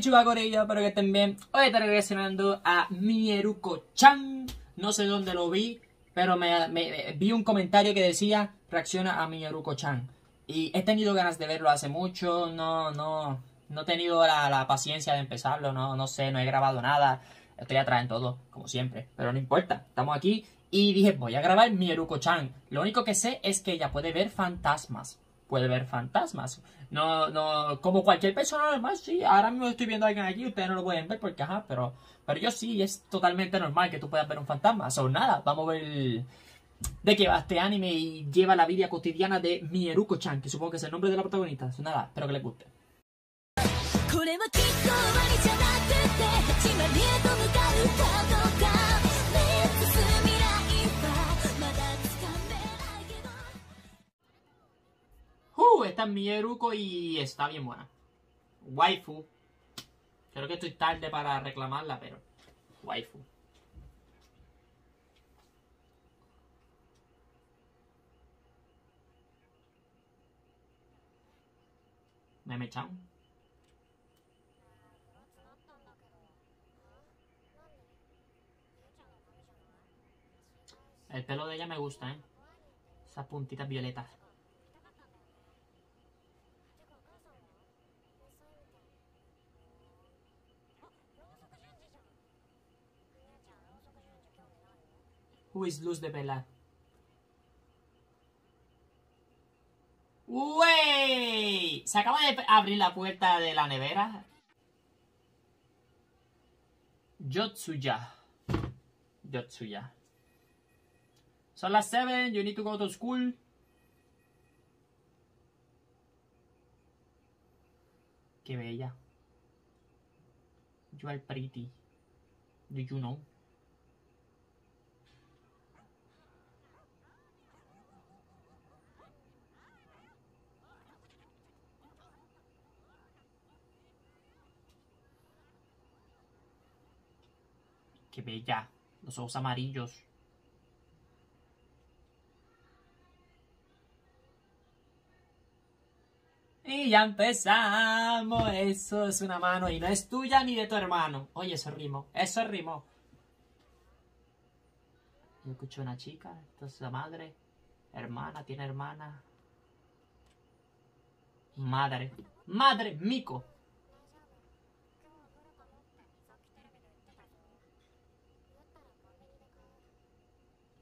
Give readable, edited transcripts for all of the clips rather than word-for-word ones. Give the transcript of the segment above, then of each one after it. Chubagorilla, espero que estén bien. Hoy estaré reaccionando a Mieruko-chan. No sé dónde lo vi, pero me vi un comentario que decía reacciona a Mieruko-chan. Y he tenido ganas de verlo hace mucho. No he tenido la paciencia de empezarlo. No he grabado nada. Estoy atrás en todo, como siempre. Pero no importa, estamos aquí. Y dije, voy a grabar Mieruko-chan. Lo único que sé es que ella puede ver fantasmas. No, como cualquier persona normal, sí. Ahora mismo estoy viendo a alguien aquí, ustedes no lo pueden ver porque, ajá, pero yo sí, es totalmente normal que tú puedas ver un fantasma. So, nada, vamos a ver de qué va este anime y lleva la vida cotidiana de Mieruko-chan, que supongo que es el nombre de la protagonista. So, nada, espero que les guste. Esta es Mieruko y está bien buena. Waifu. Creo que estoy tarde para reclamarla, pero waifu. Meme-chan. El pelo de ella me gusta, ¿eh? Esas puntitas violetas. Es luz de velar. ¡Wey! Se acaba de abrir la puerta de la nevera. Yotsuya. Son las 7, you need to go to school. Qué bella. You are pretty. Do you know? Qué bella, los ojos amarillos. Y ya empezamos. Eso es una mano y no es tuya ni de tu hermano. Oye, eso rimó. Yo escucho a una chica, entonces la madre, hermana, tiene hermana. Madre, Miko.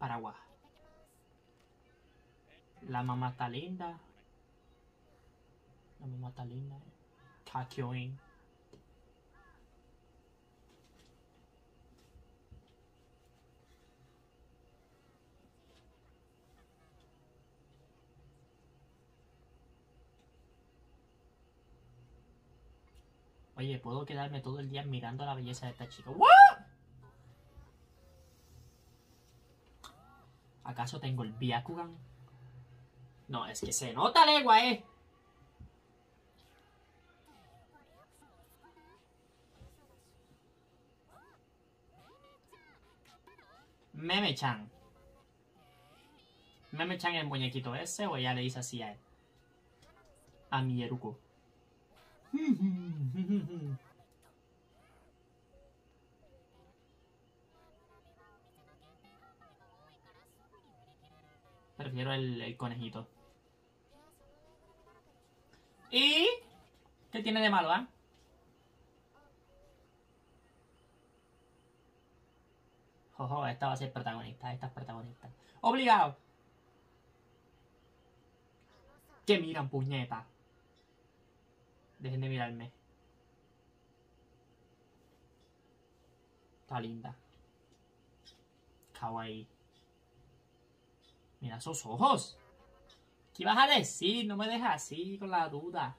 Paraguay. La mamá está linda. Kakyoin. Oye, puedo quedarme todo el día mirando la belleza de esta chica. ¿What? ¿Acaso tengo el Byakugan? No, es que se nota legua, ¿eh? Meme-chan. Meme-chan es el muñequito ese, o ella le dice así a él. A Mieruko. Prefiero el conejito. ¿Y qué tiene de malo, ah? Jojo, esta va a ser protagonista. Esta es protagonista. ¡Obligado! ¿Qué miran, puñeta? Dejen de mirarme. Está linda. Kawaii. Mira esos ojos. ¿Qué vas a decir? No me dejas así con la duda.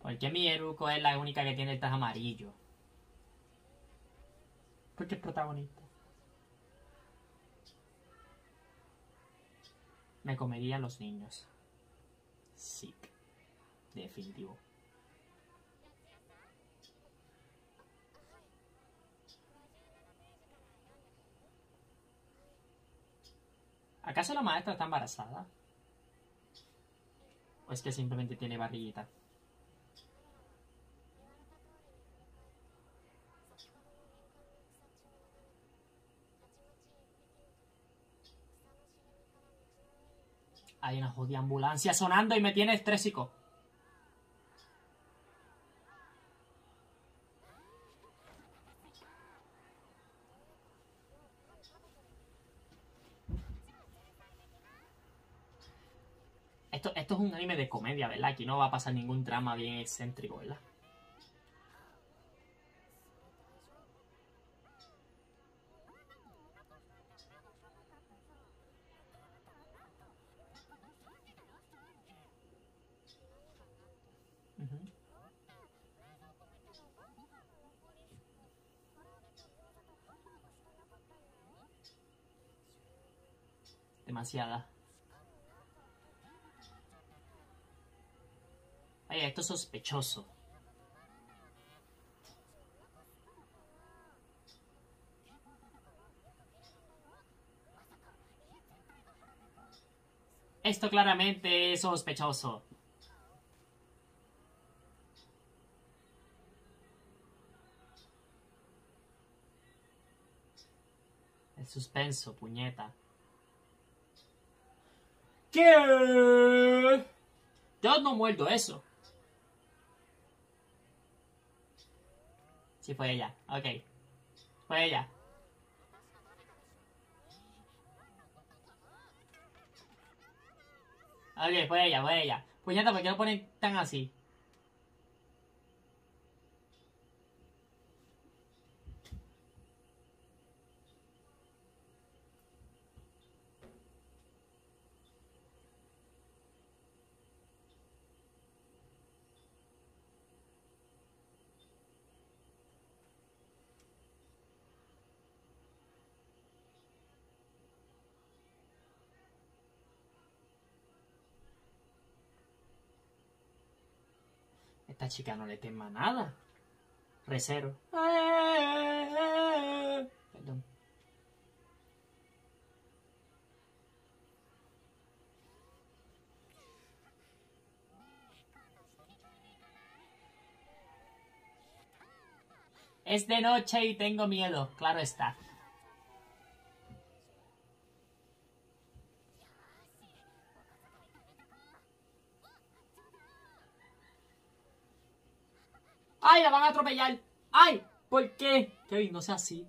¿Por qué Mieruko es la única que tiene estas amarillos? Porque es protagonista. Me comerían los niños. Sí. definitivo. ¿Acaso la maestra está embarazada? ¿O es que simplemente tiene barriguita? Hay una jodida ambulancia sonando y me tiene estrésico. Esto es un anime de comedia, ¿verdad? Aquí no va a pasar ningún drama bien excéntrico, ¿verdad? Demasiada. Ay, esto es sospechoso. Esto claramente es sospechoso. El suspenso, puñeta. ¿Qué? Yo no muerdo eso. Sí, fue ella. Ok. Fue ella. Ok, fue ella, fue ella. Puñeta, ¿por qué lo ponen tan así? Esta chica no le tema nada. Recero. Perdón. Es de noche y tengo miedo, claro está. ¡Ay, la van a atropellar! ¡Ay! ¿Por qué? Kevin, no sea así.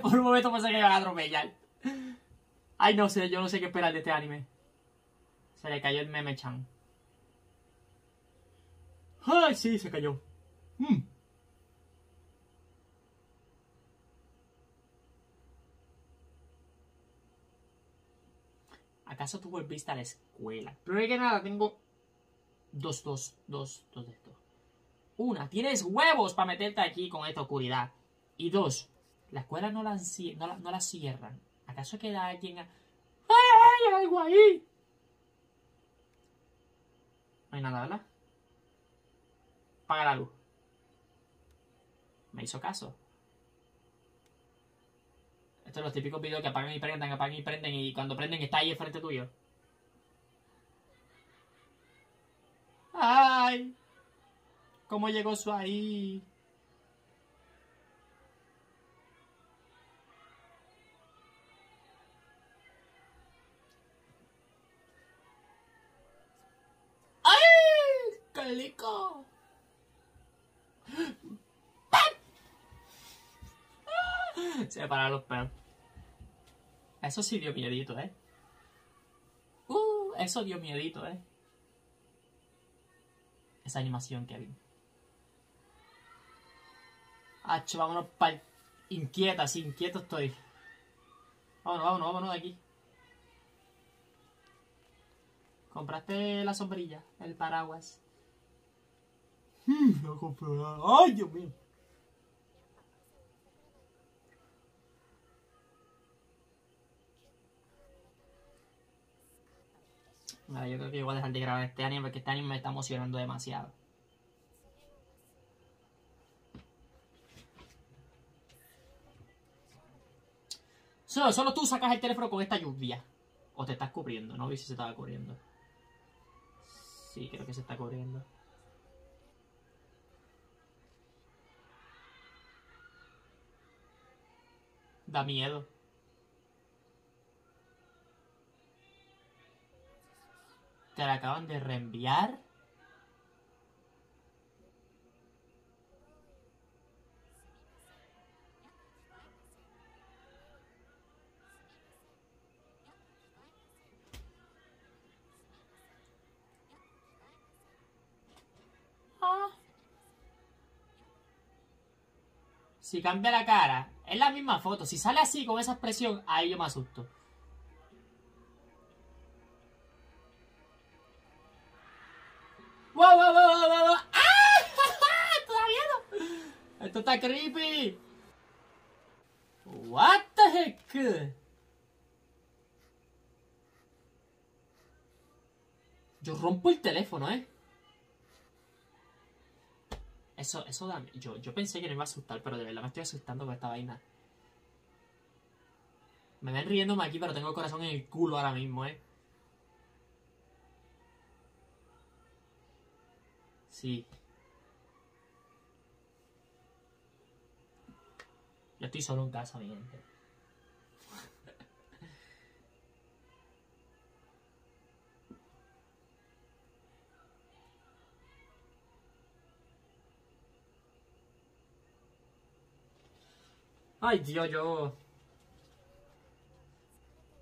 Por un momento pensé que iban a atropellar. Ay, no sé, yo no sé qué esperar de este anime. Se le cayó el Meme-chan. ¡Ay, sí, se cayó! ¿Acaso tú volviste a la escuela? Primero que nada, tengo dos de estos. Una, tienes huevos para meterte aquí con esta oscuridad. Y dos, la escuela no la cierran. ¿Acaso queda alguien? ¡Ay, hay algo ahí! No hay nada, ¿verdad? Apaga la luz. Me hizo caso. Estos son los típicos videos que apagan y prenden, y cuando prenden está ahí enfrente tuyo. ¡Ay! ¿Cómo llegó eso ahí? ¡Ay! ¡Qué rico! Separar los pelos. Eso sí dio miedito, ¿eh? Eso dio miedito, ¿eh? Esa animación que vi. Ah, vámonos para... Inquieta, sí, inquieto estoy. Vámonos, vámonos, vámonos de aquí. ¿Compraste la sombrilla? El paraguas. Lo compré. ¡Ay, Dios mío! Vale, yo creo que yo voy a dejar de grabar este anime porque este anime me está emocionando demasiado. Solo tú sacas el teléfono con esta lluvia. O te estás cubriendo, no vi si se estaba cubriendo. Sí, creo que se está cubriendo. Da miedo. Te la acaban de reenviar. Ah. Si cambia la cara, es la misma foto. Si sale así con esa expresión, ahí yo me asusto. ¡Wow, wow, wow, wow, wow! ¡Ah! ¡Todavía no! ¡Esto está creepy! ¡What the heck! Yo rompo el teléfono, ¿eh? Eso da... Yo pensé que no me iba a asustar, pero de verdad me estoy asustando con esta vaina. Me ven riéndome aquí, pero tengo el corazón en el culo ahora mismo, ¿eh? Sí. Yo estoy solo en casa, mi gente. Ay, Dios, yo...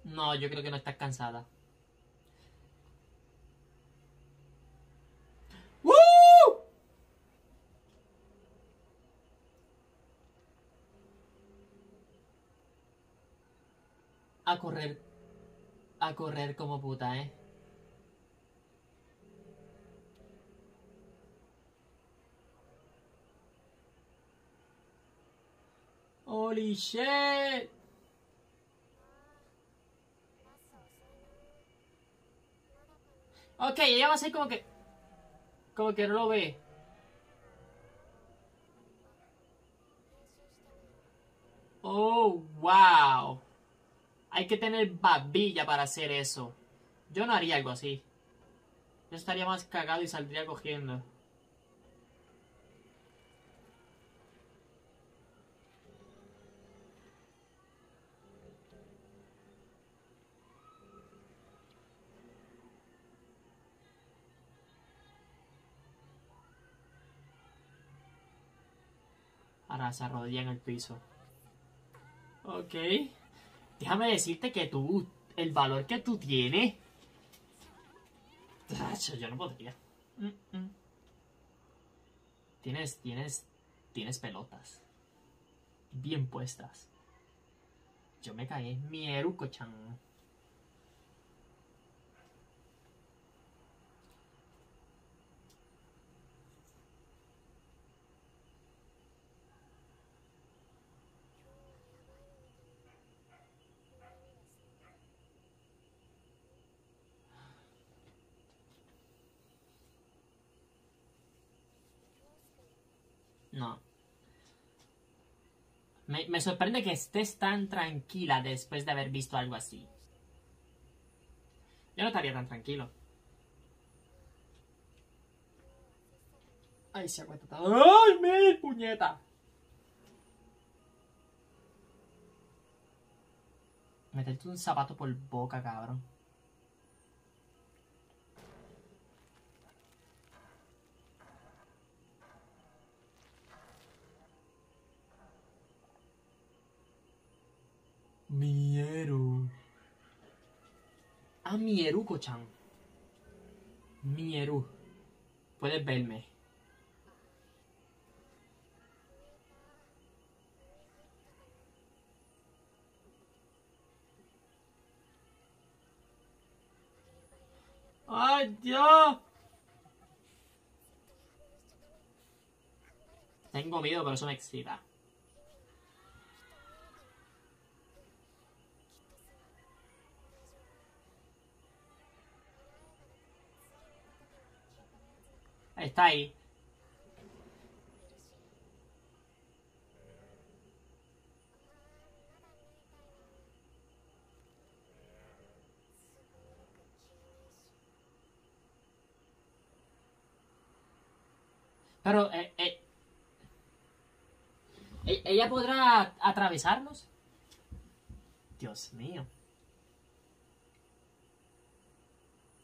No, yo creo que no estás cansada. A correr como puta, ¿eh? Holy shit. Ok, ella va a ser como que no lo ve. Oh, wow. Hay que tener babilla para hacer eso. Yo no haría algo así. Yo estaría más cagado y saldría cogiendo. Ahora se arrodilla en el piso. Ok. Déjame decirte que tú, el valor que tú tienes... Yo no podría. Tienes pelotas. Bien puestas. Yo me caí. Mieruko-chan. No. Me sorprende que estés tan tranquila después de haber visto algo así. Yo no estaría tan tranquilo. Ay, se ha aguantado. ¡Ay, mi puñeta! Meterte un zapato por boca, cabrón. Mieru. Ah, Mieruko-chan. Mieru. Puedes verme. ¡Ay, Dios! Tengo miedo, pero eso me excita. está ahí. Pero, ¿ella podrá atravesarlos? Dios mío.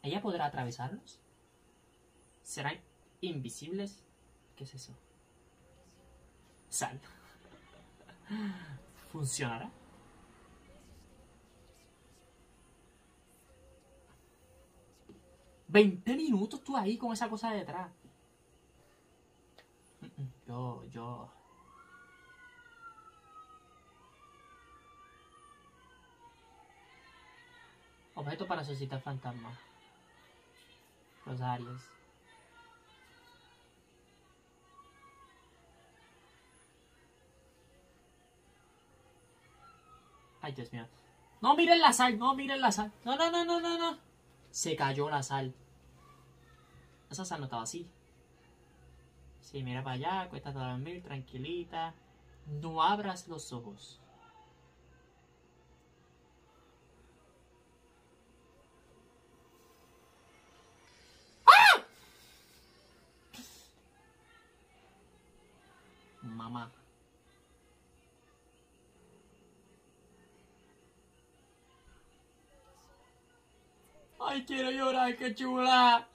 ¿Ella podrá atravesarlos? ¿Serán invisibles? ¿Qué es eso? Sal. ¿Funcionará? ¿20 minutos tú ahí con esa cosa de detrás? Yo... Objeto para suscitar fantasmas. Rosarios. Ay, Dios mío. No miren la sal, no miren la sal. No, no, no, no, no, no. Se cayó la sal. Esa sal no estaba así. Sí, mira para allá, acuéstate a dormir, tranquilita. No abras los ojos. ¡Ah! Mamá. Ay, quiero llorar, qué chula.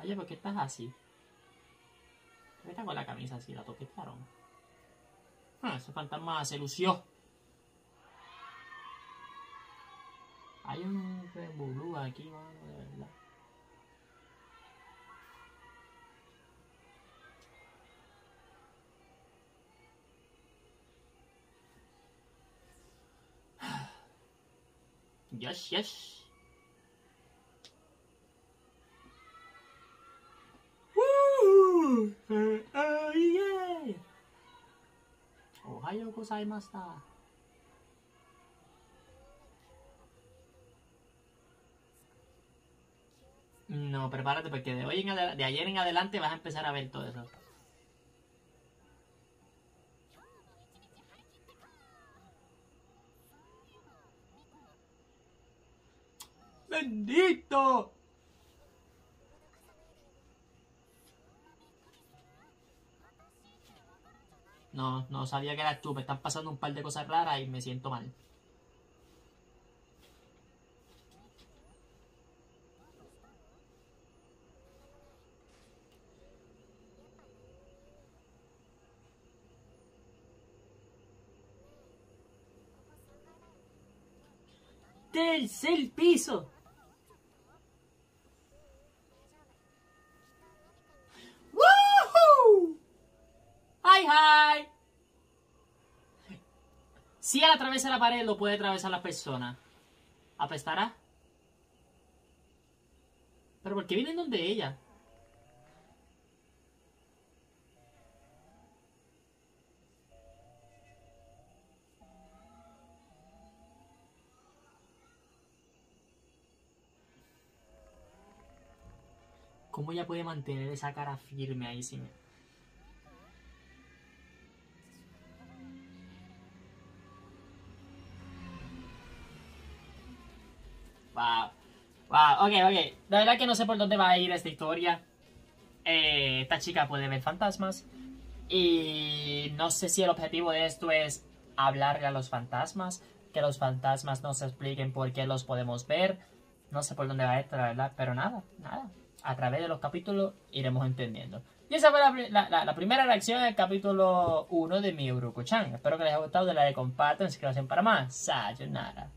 Oye, ¿por qué estás así? ¿Por qué estás con la camisa así? ¿La toquetearon? Ah, ese fantasma se lució. Hay un revolú aquí, mano, de verdad. Yes, yes. Ohayou gozaimashita. No, prepárate porque de hoy en adelante, de ayer en adelante vas a empezar a ver todo eso. ¡Bendito! No, no sabía que eras tú. Me están pasando un par de cosas raras y me siento mal. ¡Tercer piso! Si él atraviesa la pared, lo puede atravesar la persona. ¿Apestará? ¿Pero por qué vienen donde ella? ¿Cómo ella puede mantener esa cara firme ahí sin... Wow, ok. La verdad que no sé por dónde va a ir esta historia. Esta chica puede ver fantasmas. Y no sé si el objetivo de esto es hablarle a los fantasmas. Que los fantasmas nos expliquen por qué los podemos ver. No sé por dónde va esto, la verdad. Pero nada, nada. A través de los capítulos iremos entendiendo. Y esa fue la primera reacción del capítulo 1 de Mieruko-chan. Espero que les haya gustado. Denle like, compartan, suscríbanse para más. Sayonara.